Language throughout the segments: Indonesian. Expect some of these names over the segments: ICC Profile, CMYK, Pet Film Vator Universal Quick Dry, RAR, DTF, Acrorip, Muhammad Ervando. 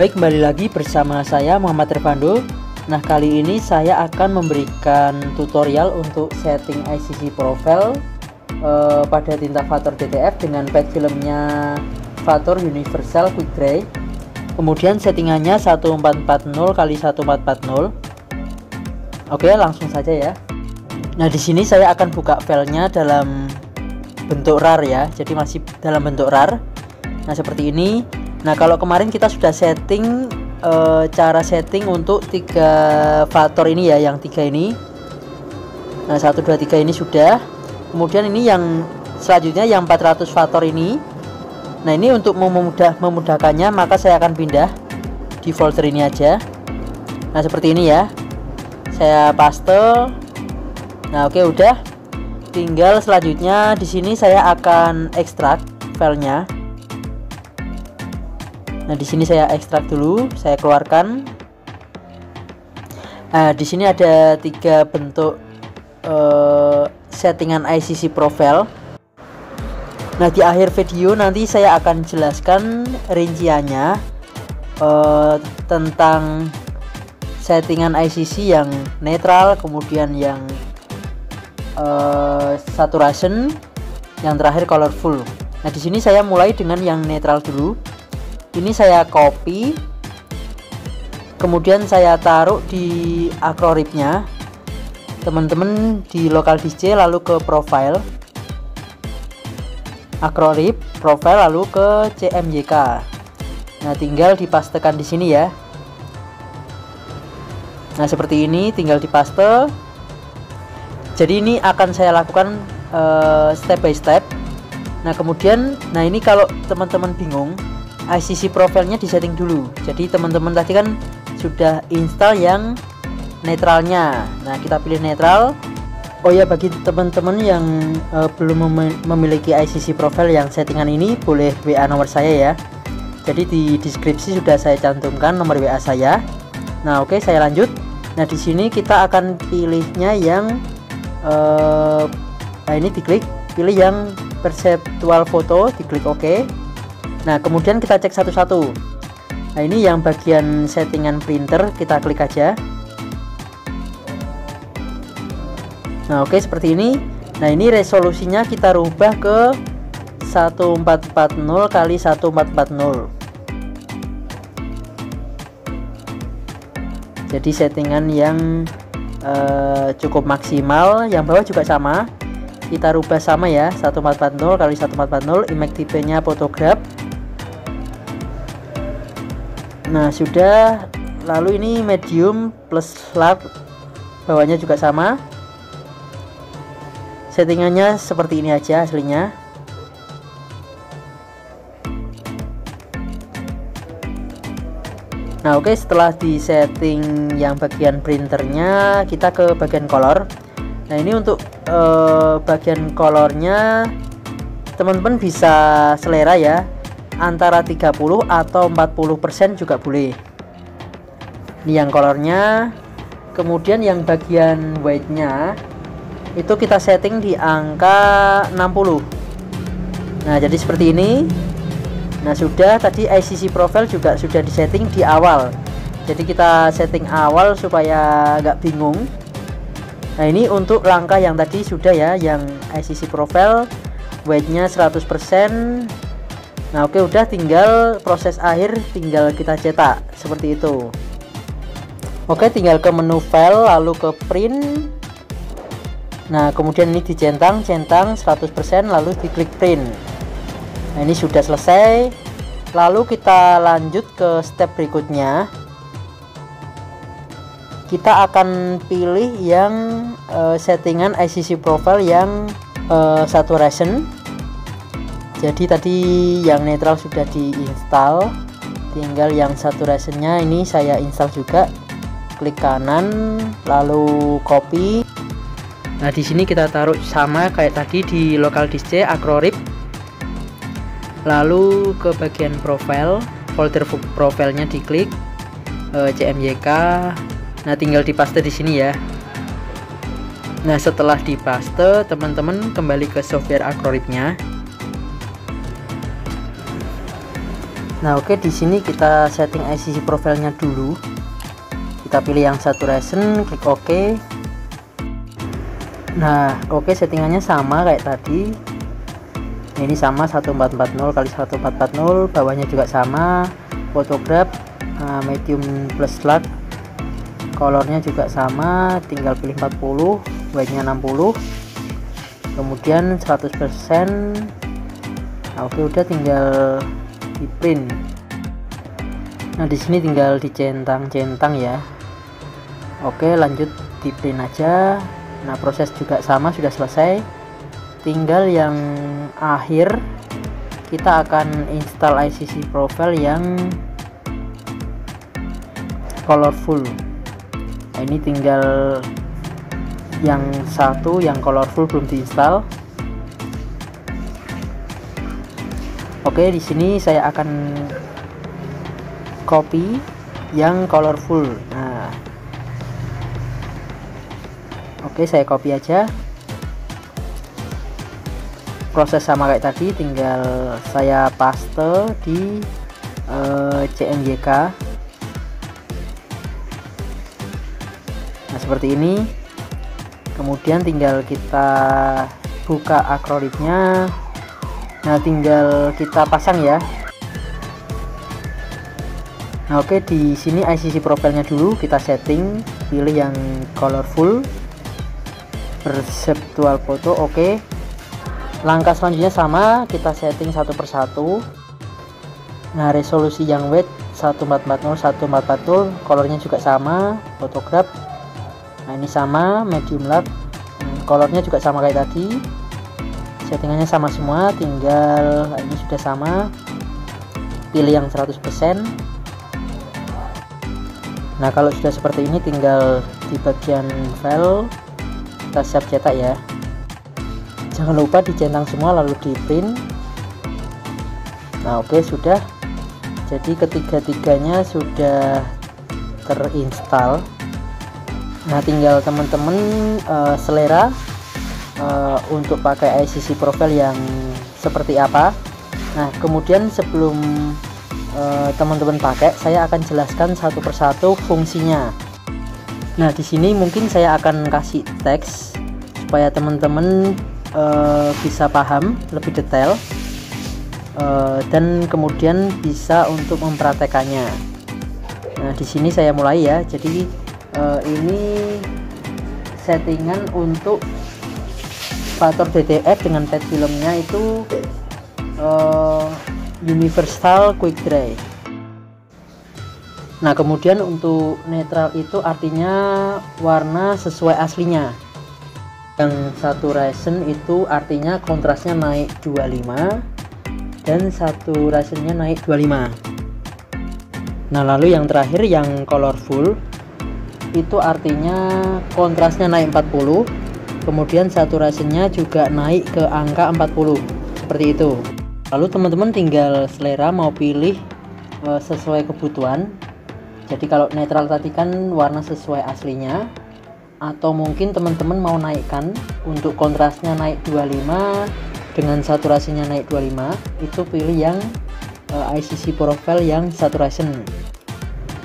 Baik, kembali lagi bersama saya Muhammad Ervando. Nah, kali ini saya akan memberikan tutorial untuk setting ICC Profile pada tinta Vator DTF dengan pet filmnya Vator Universal Quick Dry. Kemudian settingannya 1440 x 1440. Oke, langsung saja ya. Nah, di sini saya akan buka filenya dalam bentuk RAR ya. Jadi masih dalam bentuk RAR. Nah, seperti ini. Nah, kalau kemarin kita sudah setting cara setting untuk 3 Vator ini ya, yang 3 ini. Nah, 1, 2, 3 ini sudah. Kemudian ini yang selanjutnya yang 400 Vator ini. Nah, ini untuk memudahkannya maka saya akan pindah di folder ini aja. Nah, seperti ini ya. Saya paste. Nah, oke, udah. Tinggal selanjutnya di sini saya akan ekstrak filenya. Nah, di sini saya ekstrak dulu, saya keluarkan. Nah, di sini ada 3 bentuk settingan ICC Profile. Nah, di akhir video nanti saya akan jelaskan rinciannya tentang settingan ICC yang netral, kemudian yang saturation, yang terakhir colorful. Nah, di sini saya mulai dengan yang netral dulu. Ini saya copy, kemudian saya taruh di Acrorip-nya teman-teman, di local disc, lalu ke profile Acrorip profile, lalu ke CMYK. Nah, tinggal dipastekan di sini ya. Nah, seperti ini, tinggal dipaste. Jadi ini akan saya lakukan step by step. Nah, kemudian, nah ini kalau teman-teman bingung, ICC profilnya disetting dulu. Jadi teman-teman tadi kan sudah install yang netralnya. Nah, kita pilih netral. Oh ya, bagi teman-teman yang belum memiliki ICC profile yang settingan ini, boleh WA nomor saya ya. Jadi di deskripsi sudah saya cantumkan nomor WA saya. Nah, oke, saya lanjut. Nah, di sini kita akan pilihnya yang nah ini diklik, pilih yang perceptual photo, diklik OK. Nah, kemudian kita cek satu-satu. Nah, ini yang bagian settingan printer, kita klik aja. Nah, oke, seperti ini. Nah, ini resolusinya kita rubah ke 1440 x 1440. Jadi settingan yang cukup maksimal. Yang bawah juga sama, kita rubah sama ya, 1440 x 1440. Image tipenya photograph. Nah, sudah. Lalu ini medium plus large, bawahnya juga sama. Settingannya seperti ini aja aslinya. Nah, oke, setelah di setting yang bagian printernya, kita ke bagian color. Nah, ini untuk bagian colornya teman-teman bisa selera ya, antara 30 atau 40% juga boleh. Ini yang colornya. Kemudian yang bagian white-nya itu kita setting di angka 60. Nah, jadi seperti ini. Nah, sudah. Tadi ICC profile juga sudah disetting di awal. Jadi kita setting awal supaya nggak bingung. Nah, ini untuk langkah yang tadi sudah ya, yang ICC profile white-nya 100%. Nah, oke, udah. Tinggal proses akhir, tinggal kita cetak seperti itu. Oke, tinggal ke menu file, lalu ke print. Nah, kemudian ini dicentang, centang 100%, lalu diklik print. Nah, ini sudah selesai. Lalu kita lanjut ke step berikutnya. Kita akan pilih yang settingan ICC profile yang saturation. Jadi tadi yang netral sudah diinstal, tinggal yang saturationnya ini saya install juga. Klik kanan, lalu copy. Nah, di sini kita taruh sama kayak tadi di local disc Acrorip, lalu ke bagian profile, folder profilenya diklik CMYK. Nah, tinggal dipaste di sini ya. Nah, setelah dipaste, teman-teman kembali ke software Acroripnya. Nah oke, di sini kita setting ICC profilnya dulu. Kita pilih yang saturation, klik OK. Nah oke, settingannya sama kayak tadi. Ini sama 1440 kali 1440, bawahnya juga sama. Photograph medium plus light, colornya juga sama, tinggal pilih 40, widthnya 60, kemudian 100%. Nah, oke udah, tinggal di print. Nah di sini tinggal dicentang-centang ya. Oke lanjut di print aja. Nah proses juga sama, sudah selesai. Tinggal yang akhir kita akan install ICC profile yang colorful. Nah, ini tinggal yang satu, yang colorful belum diinstal. Oke, di sini saya akan copy yang colorful. Nah. Oke, saya copy aja. Proses sama kayak tadi, tinggal saya paste di CMYK. Nah, seperti ini. Kemudian tinggal kita buka Acroripnya. Nah tinggal kita pasang ya. Nah oke, di sini ICC profilnya dulu kita setting, pilih yang colorful, perceptual photo. Oke, langkah selanjutnya sama, kita setting satu persatu. Nah resolusi yang width 1440 1440, colornya juga sama, photograph. Nah ini sama, medium light, colornya juga sama kayak tadi. Settingannya sama semua, tinggal ini sudah sama, pilih yang 100%. Nah kalau sudah seperti ini, tinggal di bagian file kita siap cetak ya. Jangan lupa dicentang semua lalu di print. Nah oke sudah, jadi ketiga-tiganya sudah terinstall. Nah tinggal teman-teman selera untuk pakai ICC profile yang seperti apa. Nah kemudian sebelum teman-teman pakai, saya akan jelaskan satu persatu fungsinya. Nah di sini mungkin saya akan kasih teks supaya teman-teman bisa paham lebih detail dan kemudian bisa untuk mempraktekannya. Nah di sini saya mulai ya. Jadi ini settingan untuk Vator DTF dengan pet filmnya itu Universal Quick Dry. Nah kemudian untuk netral itu artinya warna sesuai aslinya. Yang saturation itu artinya kontrasnya naik 25 dan saturationnya naik 25. Nah lalu yang terakhir yang colorful itu artinya kontrasnya naik 40, kemudian saturasinya juga naik ke angka 40 seperti itu. Lalu teman-teman tinggal selera mau pilih sesuai kebutuhan. Jadi kalau netral tadi kan warna sesuai aslinya, atau mungkin teman-teman mau naikkan untuk kontrasnya naik 25 dengan saturasinya naik 25, itu pilih yang ICC profile yang saturation.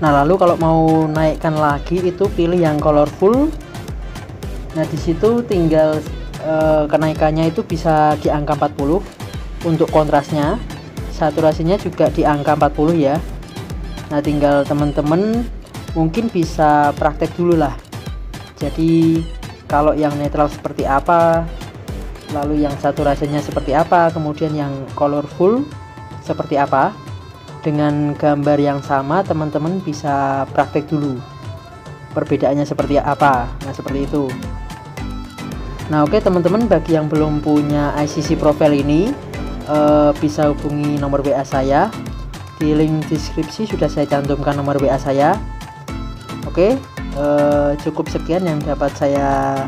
Nah lalu kalau mau naikkan lagi itu pilih yang colorful. Nah disitu tinggal kenaikannya itu bisa di angka 40 untuk kontrasnya, saturasinya juga di angka 40 ya. Nah tinggal teman-teman mungkin bisa praktek dulu lah. Jadi kalau yang netral seperti apa, lalu yang saturasinya seperti apa, kemudian yang colorful seperti apa. Dengan gambar yang sama teman-teman bisa praktek dulu perbedaannya seperti apa. Nah seperti itu. Nah oke teman-teman, bagi yang belum punya ICC profile ini bisa hubungi nomor WA saya. Di link deskripsi sudah saya cantumkan nomor WA saya. Oke, cukup sekian yang dapat saya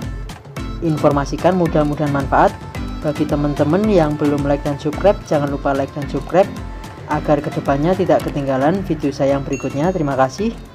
informasikan, mudah-mudahan manfaat. Bagi teman-teman yang belum like dan subscribe, jangan lupa like dan subscribe agar kedepannya tidak ketinggalan video saya yang berikutnya. Terima kasih.